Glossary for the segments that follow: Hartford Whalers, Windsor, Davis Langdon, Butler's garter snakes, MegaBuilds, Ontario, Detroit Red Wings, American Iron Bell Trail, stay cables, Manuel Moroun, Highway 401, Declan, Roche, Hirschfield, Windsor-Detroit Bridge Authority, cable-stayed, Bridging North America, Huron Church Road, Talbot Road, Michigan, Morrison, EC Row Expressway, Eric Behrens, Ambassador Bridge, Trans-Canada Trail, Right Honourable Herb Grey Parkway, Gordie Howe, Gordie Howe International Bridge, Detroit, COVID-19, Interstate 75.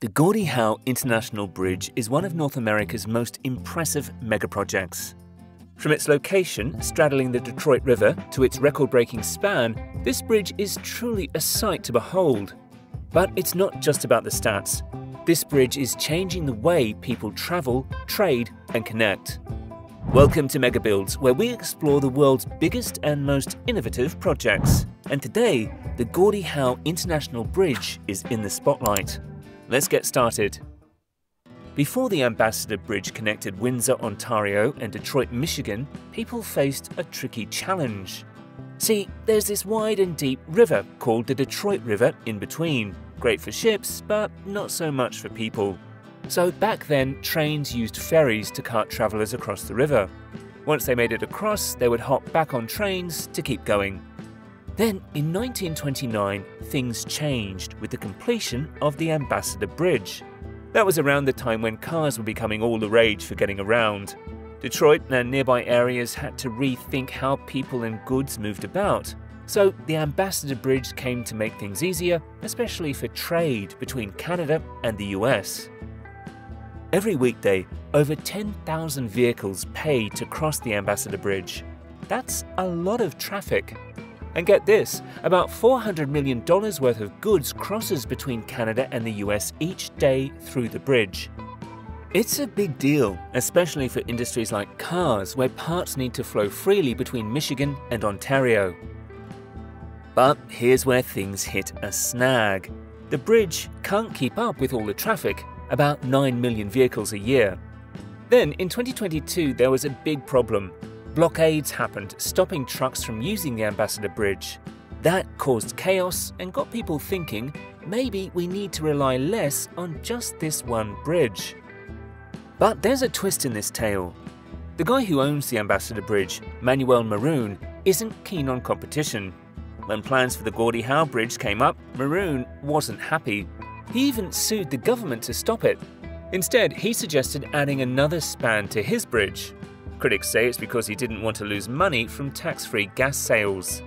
The Gordie Howe International Bridge is one of North America's most impressive megaprojects. From its location, straddling the Detroit River, to its record-breaking span, this bridge is truly a sight to behold. But it's not just about the stats. This bridge is changing the way people travel, trade, and connect. Welcome to MegaBuilds, where we explore the world's biggest and most innovative projects. And today, the Gordie Howe International Bridge is in the spotlight. Let's get started. Before the Ambassador Bridge connected Windsor, Ontario and Detroit, Michigan, people faced a tricky challenge. See, there's this wide and deep river called the Detroit River in between. Great for ships, but not so much for people. So back then, trains used ferries to cart travelers across the river. Once they made it across, they would hop back on trains to keep going. Then, in 1929, things changed with the completion of the Ambassador Bridge. That was around the time when cars were becoming all the rage for getting around. Detroit and nearby areas had to rethink how people and goods moved about. So the Ambassador Bridge came to make things easier, especially for trade between Canada and the US. Every weekday, over 10,000 vehicles pay to cross the Ambassador Bridge. That's a lot of traffic. And get this, about $400 million worth of goods crosses between Canada and the US each day through the bridge. It's a big deal, especially for industries like cars, where parts need to flow freely between Michigan and Ontario. But here's where things hit a snag. The bridge can't keep up with all the traffic, about 9 million vehicles a year. Then in 2022, there was a big problem. Blockades happened, stopping trucks from using the Ambassador Bridge. That caused chaos and got people thinking, maybe we need to rely less on just this one bridge. But there's a twist in this tale. The guy who owns the Ambassador Bridge, Manuel Moroun, isn't keen on competition. When plans for the Gordie Howe Bridge came up, Moroun wasn't happy. He even sued the government to stop it. Instead, he suggested adding another span to his bridge. Critics say it's because he didn't want to lose money from tax-free gas sales.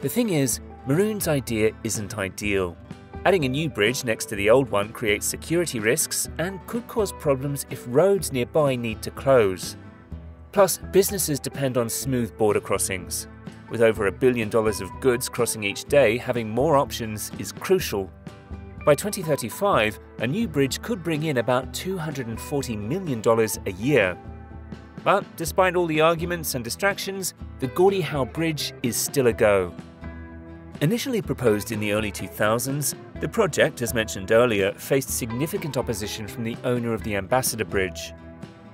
The thing is, Moroun's idea isn't ideal. Adding a new bridge next to the old one creates security risks and could cause problems if roads nearby need to close. Plus, businesses depend on smooth border crossings. With over $1 billion of goods crossing each day, having more options is crucial. By 2035, a new bridge could bring in about $240 million a year. But despite all the arguments and distractions, the Gordie Howe Bridge is still a go. Initially proposed in the early 2000s, the project, as mentioned earlier, faced significant opposition from the owner of the Ambassador Bridge.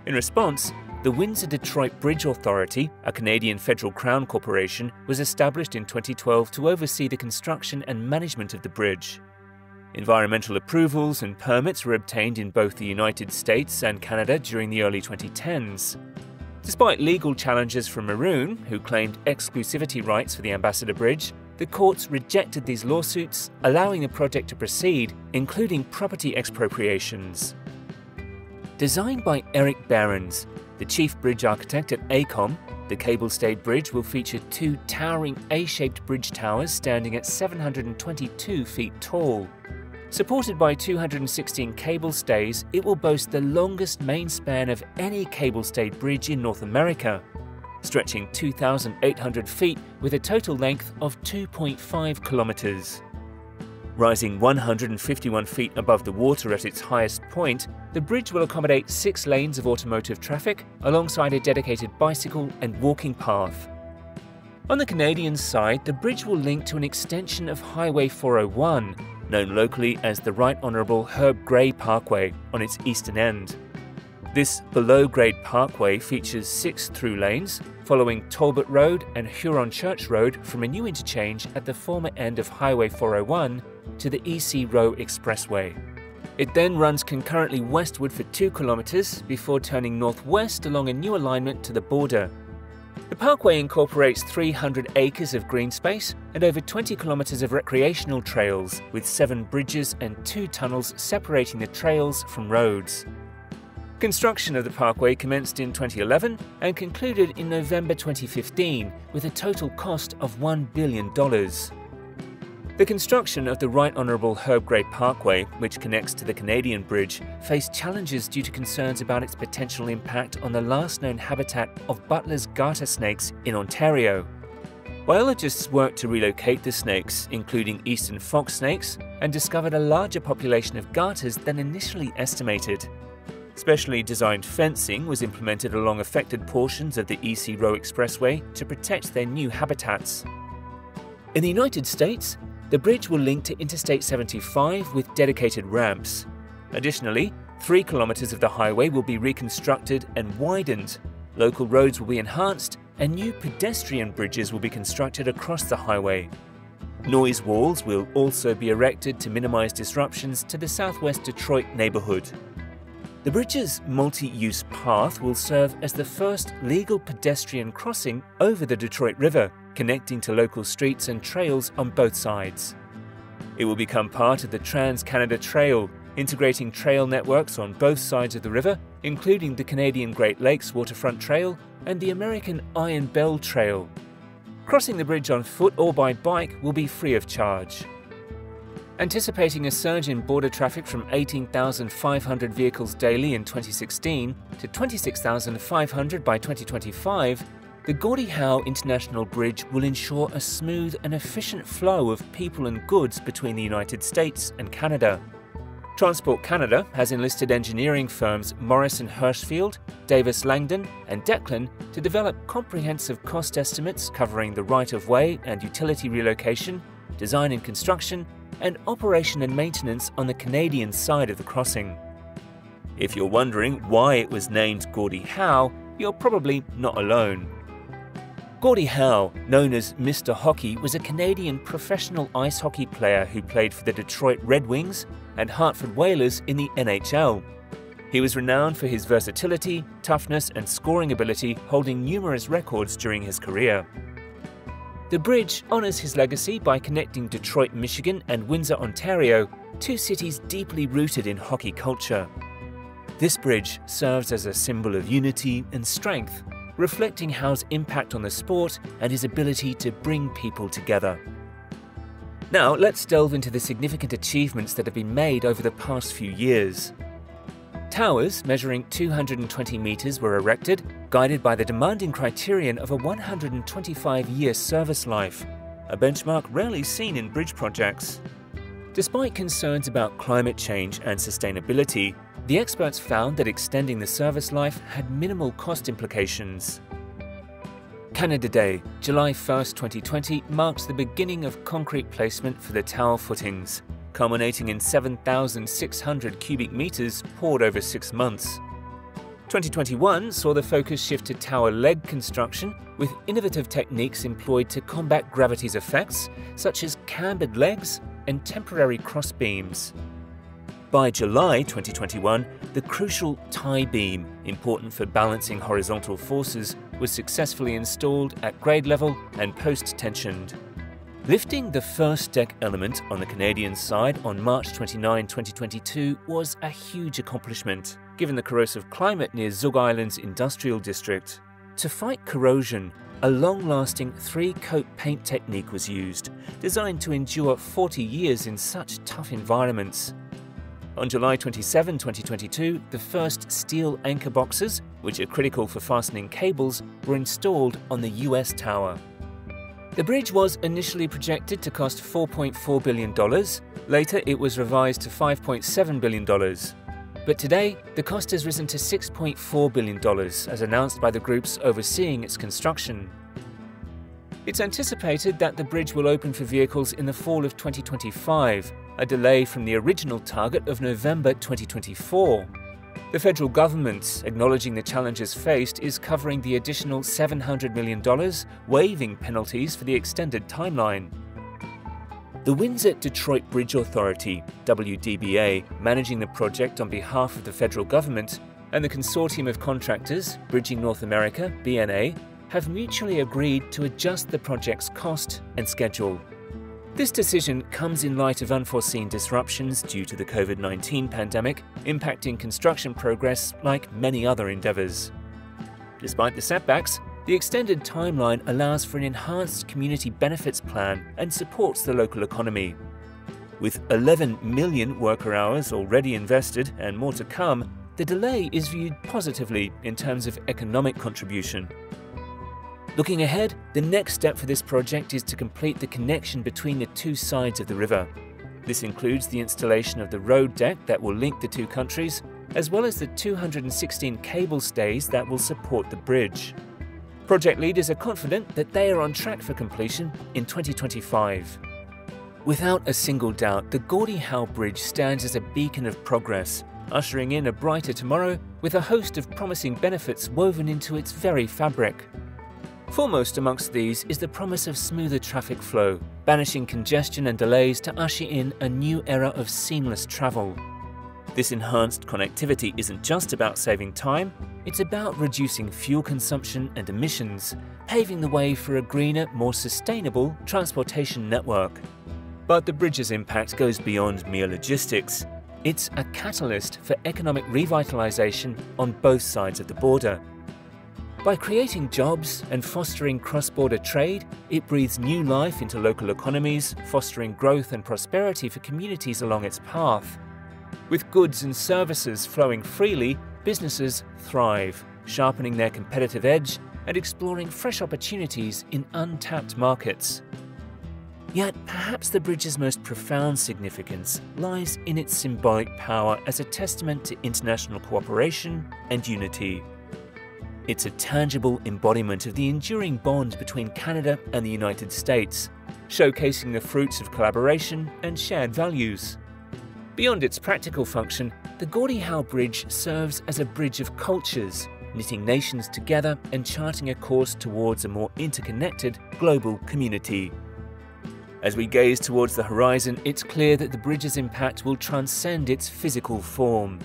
In response, the Windsor-Detroit Bridge Authority, a Canadian federal crown corporation, was established in 2012 to oversee the construction and management of the bridge. Environmental approvals and permits were obtained in both the United States and Canada during the early 2010s. Despite legal challenges from Moroun, who claimed exclusivity rights for the Ambassador Bridge, the courts rejected these lawsuits, allowing the project to proceed, including property expropriations. Designed by Eric Behrens, the chief bridge architect at AECOM, the cable-stayed bridge will feature two towering A-shaped bridge towers standing at 722 feet tall. Supported by 216 cable stays, it will boast the longest main span of any cable-stayed bridge in North America, stretching 2,800 feet with a total length of 2.5 kilometers. Rising 151 feet above the water at its highest point, the bridge will accommodate 6 lanes of automotive traffic alongside a dedicated bicycle and walking path. On the Canadian side, the bridge will link to an extension of Highway 401, known locally as the Right Honourable Herb Grey Parkway, on its eastern end. This below-grade parkway features 6 through lanes, following Talbot Road and Huron Church Road from a new interchange at the former end of Highway 401 to the EC Row Expressway. It then runs concurrently westward for 2 kilometers before turning northwest along a new alignment to the border. The parkway incorporates 300 acres of green space and over 20 kilometers of recreational trails, with 7 bridges and 2 tunnels separating the trails from roads. Construction of the parkway commenced in 2011 and concluded in November 2015 with a total cost of $1 billion. The construction of the Right Honourable Herb Grey Parkway, which connects to the Canadian bridge, faced challenges due to concerns about its potential impact on the last known habitat of Butler's garter snakes in Ontario. Biologists worked to relocate the snakes, including eastern fox snakes, and discovered a larger population of garters than initially estimated. Specially designed fencing was implemented along affected portions of the EC Row Expressway to protect their new habitats. In the United States, the bridge will link to Interstate 75 with dedicated ramps. Additionally, 3 kilometers of the highway will be reconstructed and widened, local roads will be enhanced, and new pedestrian bridges will be constructed across the highway. Noise walls will also be erected to minimize disruptions to the southwest Detroit neighborhood. The bridge's multi-use path will serve as the first legal pedestrian crossing over the Detroit River, connecting to local streets and trails on both sides. It will become part of the Trans-Canada Trail, integrating trail networks on both sides of the river, including the Canadian Great Lakes Waterfront Trail and the American Iron Bell Trail. Crossing the bridge on foot or by bike will be free of charge. Anticipating a surge in border traffic from 18,500 vehicles daily in 2016 to 26,500 by 2025, the Gordie Howe International Bridge will ensure a smooth and efficient flow of people and goods between the United States and Canada. Transport Canada has enlisted engineering firms Morrison, Hirschfield, Davis Langdon and Declan to develop comprehensive cost estimates covering the right-of-way and utility relocation, design and construction, and operation and maintenance on the Canadian side of the crossing. If you're wondering why it was named Gordie Howe, you're probably not alone. Gordie Howe, known as Mr. Hockey, was a Canadian professional ice hockey player who played for the Detroit Red Wings and Hartford Whalers in the NHL. He was renowned for his versatility, toughness, and scoring ability, holding numerous records during his career. The bridge honors his legacy by connecting Detroit, Michigan, and Windsor, Ontario, two cities deeply rooted in hockey culture. This bridge serves as a symbol of unity and strength, reflecting Howe's impact on the sport and his ability to bring people together. Now let's delve into the significant achievements that have been made over the past few years. Towers measuring 220 meters were erected, guided by the demanding criterion of a 125-year service life, a benchmark rarely seen in bridge projects. Despite concerns about climate change and sustainability, the experts found that extending the service life had minimal cost implications. Canada Day, July 1, 2020, marks the beginning of concrete placement for the tower footings, culminating in 7,600 cubic meters poured over 6 months. 2021 saw the focus shift to tower leg construction, with innovative techniques employed to combat gravity's effects, such as cambered legs and temporary cross beams. By July 2021, the crucial tie beam, important for balancing horizontal forces, was successfully installed at grade level and post-tensioned. Lifting the first deck element on the Canadian side on March 29, 2022 was a huge accomplishment, given the corrosive climate near Zug Island's industrial district. To fight corrosion, a long-lasting three-coat paint technique was used, designed to endure 40 years in such tough environments. On July 27, 2022, the first steel anchor boxes, which are critical for fastening cables, were installed on the US tower. The bridge was initially projected to cost $4.4 billion. Later, it was revised to $5.7 billion. But today, the cost has risen to $6.4 billion, as announced by the groups overseeing its construction. It's anticipated that the bridge will open for vehicles in the fall of 2025, a delay from the original target of November 2024. The federal government, acknowledging the challenges faced, is covering the additional $700 million, waiving penalties for the extended timeline. The Windsor-Detroit Bridge Authority, WDBA, managing the project on behalf of the federal government, and the consortium of contractors, Bridging North America, BNA, have mutually agreed to adjust the project's cost and schedule. This decision comes in light of unforeseen disruptions due to the COVID-19 pandemic, impacting construction progress like many other endeavours. Despite the setbacks, The extended timeline allows for an enhanced community benefits plan and supports the local economy. With 11 million worker hours already invested and more to come, the delay is viewed positively in terms of economic contribution. Looking ahead, the next step for this project is to complete the connection between the two sides of the river. This includes the installation of the road deck that will link the two countries, as well as the 216 cable stays that will support the bridge. Project leaders are confident that they are on track for completion in 2025. Without a single doubt, the Gordie Howe Bridge stands as a beacon of progress, ushering in a brighter tomorrow with a host of promising benefits woven into its very fabric. Foremost amongst these is the promise of smoother traffic flow, banishing congestion and delays to usher in a new era of seamless travel. This enhanced connectivity isn't just about saving time, it's about reducing fuel consumption and emissions, paving the way for a greener, more sustainable transportation network. But the bridge's impact goes beyond mere logistics. It's a catalyst for economic revitalization on both sides of the border. By creating jobs and fostering cross-border trade, it breathes new life into local economies, fostering growth and prosperity for communities along its path. With goods and services flowing freely, businesses thrive, sharpening their competitive edge and exploring fresh opportunities in untapped markets. Yet, perhaps the bridge's most profound significance lies in its symbolic power as a testament to international cooperation and unity. It's a tangible embodiment of the enduring bond between Canada and the United States, showcasing the fruits of collaboration and shared values. Beyond its practical function, the Gordie Howe Bridge serves as a bridge of cultures, knitting nations together and charting a course towards a more interconnected global community. As we gaze towards the horizon, it's clear that the bridge's impact will transcend its physical form.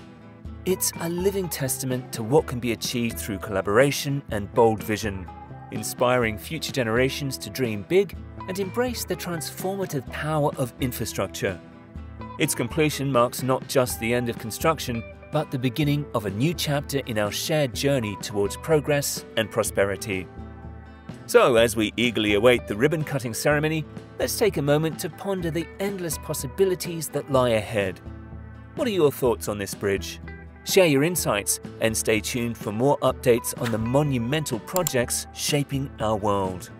It's a living testament to what can be achieved through collaboration and bold vision, inspiring future generations to dream big and embrace the transformative power of infrastructure. Its completion marks not just the end of construction, but the beginning of a new chapter in our shared journey towards progress and prosperity. So, as we eagerly await the ribbon-cutting ceremony, let's take a moment to ponder the endless possibilities that lie ahead. What are your thoughts on this bridge? Share your insights and stay tuned for more updates on the monumental projects shaping our world.